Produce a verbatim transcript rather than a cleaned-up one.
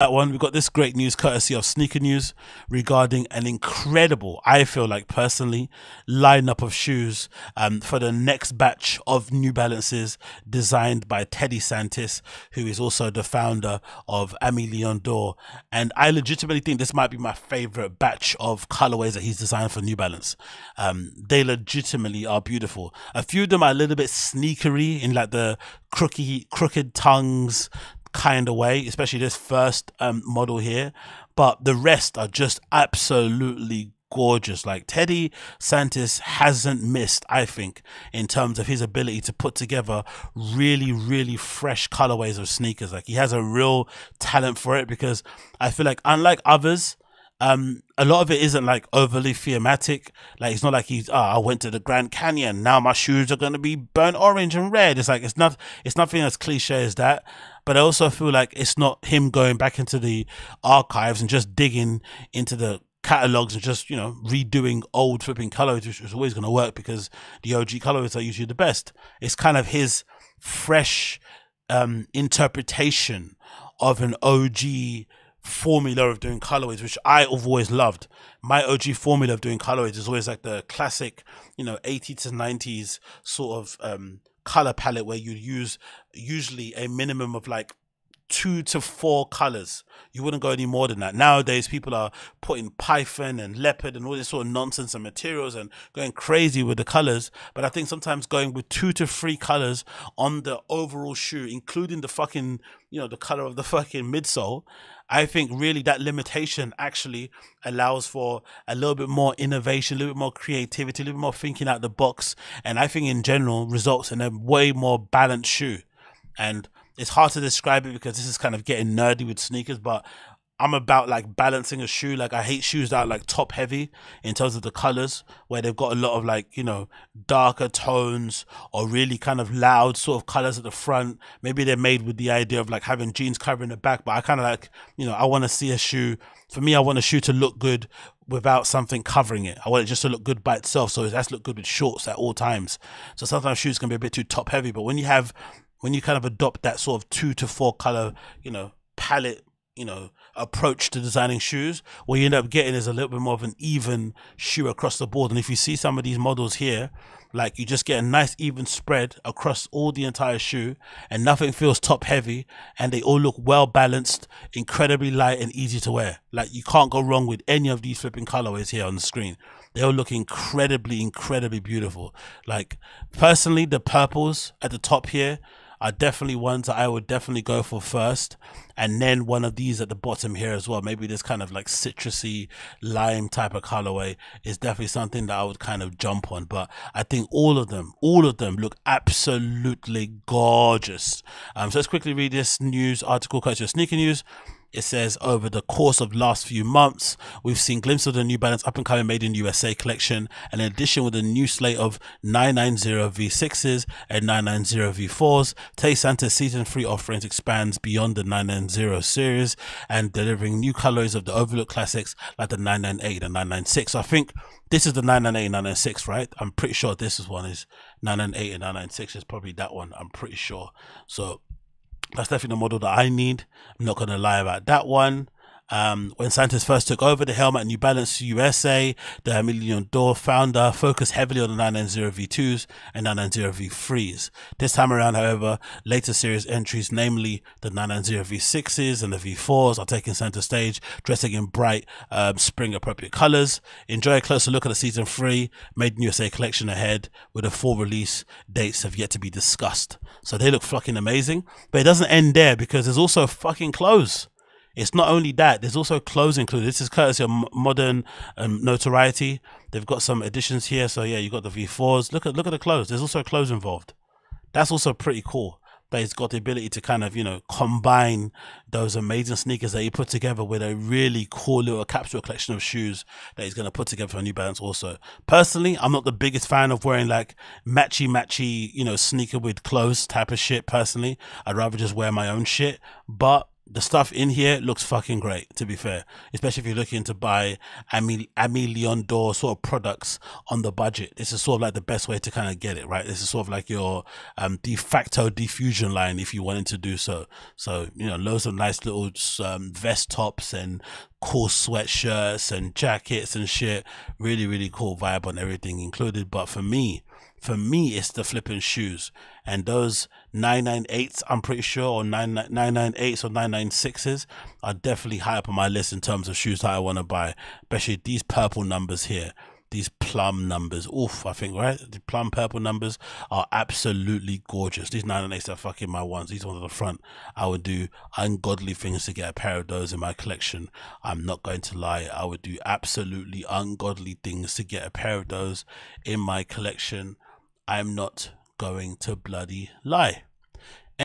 That one, we've got this great news courtesy of Sneaker News regarding an incredible, I feel like personally, lineup of shoes um, for the next batch of New Balances designed by Teddy Santis, who is also the founder of Aime Leon Dore. And I legitimately think this might be my favorite batch of colorways that he's designed for New Balance. Um, they legitimately are beautiful. A few of them are a little bit sneakery in like the crooky, crooked tongues kind of way, especially this first um model here, but the rest are just absolutely gorgeous. Like, Teddy Santis hasn't missed, I think, in terms of his ability to put together really really fresh colorways of sneakers. Like, he has a real talent for it, because I feel like, unlike others, um a lot of it isn't like overly thematic. Like, it's not like he's, oh, I went to the Grand Canyon, now my shoes are going to be burnt orange and red. It's like, it's not it's nothing as cliche as that. But I also feel like it's not him going back into the archives and just digging into the catalogs and just, you know, redoing old flipping colors, which is always going to work because the O G colors are usually the best. It's kind of his fresh um interpretation of an O G formula of doing colorways, which I've always loved. My O G formula of doing colorways is always like the classic, you know, eighties to nineties sort of um color palette, where you use usually a minimum of like two to four colors. You wouldn't go any more than that. Nowadays, people are putting python and leopard and all this sort of nonsense and materials and going crazy with the colors. But I think sometimes going with two to three colors on the overall shoe, including the fucking, you know, the color of the fucking midsole, I think really that limitation actually allows for a little bit more innovation, a little bit more creativity, a little bit more thinking out the box. And I think in general results in a way more balanced shoe. And it's hard to describe it because this is kind of getting nerdy with sneakers, but I'm about like balancing a shoe. Like, I hate shoes that are like top heavy in terms of the colors, where they've got a lot of like, you know, darker tones or really kind of loud sort of colors at the front. Maybe they're made with the idea of like having jeans covering the back, but I kind of like, you know, I want to see a shoe. For me, I want a shoe to look good without something covering it. I want it just to look good by itself. So it has to look good with shorts at all times. So sometimes shoes can be a bit too top heavy, but when you have when you kind of adopt that sort of two to four color, you know, palette, you know, approach to designing shoes, what you end up getting is a little bit more of an even shoe across the board. And if you see some of these models here, like, you just get a nice even spread across all the entire shoe, and nothing feels top heavy, and they all look well balanced, incredibly light and easy to wear. Like, you can't go wrong with any of these flipping colorways here on the screen. They all look incredibly, incredibly beautiful. Like, personally, the purples at the top here are definitely ones that I would definitely go for first, and then one of these at the bottom here as well. Maybe this kind of like citrusy lime type of colorway is definitely something that I would kind of jump on. But I think all of them all of them look absolutely gorgeous. Um so let's quickly read this news article courtesy of Sneaker News. It says, over the course of last few months, we've seen glimpses of the New Balance up-and-coming Made in U S A collection, and in addition with a new slate of nine ninety V sixes and nine ninety V fours, Teddy Santis' Season three offerings expands beyond the nine ninety series and delivering new colorways of the Overlook classics like the nine ninety-eight and nine ninety-six. So I think this is the nine ninety-eight and nine ninety-six, right? I'm pretty sure this is one is nine ninety-eight and nine ninety-six is probably that one, I'm pretty sure. So that's definitely the model that I need. I'm not going to lie about that one. Um, when Santis first took over the helm at New Balance U S A, the Aime Leon Dore founder focused heavily on the nine ninety V twos and nine ninety V threes. This time around, however, later series entries, namely the nine ninety V sixes and the V fours, are taking center stage, dressing in bright um, spring appropriate colors. Enjoy a closer look at the Season three Made in U S A collection ahead, with the full release dates have yet to be discussed. So they look fucking amazing, but it doesn't end there, because there's also fucking clothes. It's not only that, there's also clothes included. This is courtesy of Modern um, Notoriety. They've got some additions here. So yeah, you got the V fours. Look at look at the clothes. There's also clothes involved. That's also pretty cool. That it's got the ability to kind of, you know, combine those amazing sneakers that he put together with a really cool little capsule collection of shoes that he's going to put together for New Balance also. Personally, I'm not the biggest fan of wearing like matchy matchy, you know, sneaker with clothes type of shit personally. I'd rather just wear my own shit. But the stuff in here looks fucking great, to be fair, especially if you're looking to buy Aime Leon Dore sort of products on the budget. This is sort of like the best way to kind of get it, right? This is sort of like your um, de facto diffusion line if you wanted to do so. So, you know, loads of nice little um, vest tops and cool sweatshirts and jackets and shit. Really, really cool vibe on everything included. But for me, for me, it's the flipping shoes. And those nine ninety-eights, I'm pretty sure, or nine ninety-eights or nine ninety-sixes are definitely high up on my list in terms of shoes that I want to buy. Especially these purple numbers here. These plum numbers. Oof, I think, right? The plum purple numbers are absolutely gorgeous. These nine ninety-eights are fucking my ones. These ones at the front. I would do ungodly things to get a pair of those in my collection. I'm not going to lie. I would do absolutely ungodly things to get a pair of those in my collection. I'm not going to bloody lie.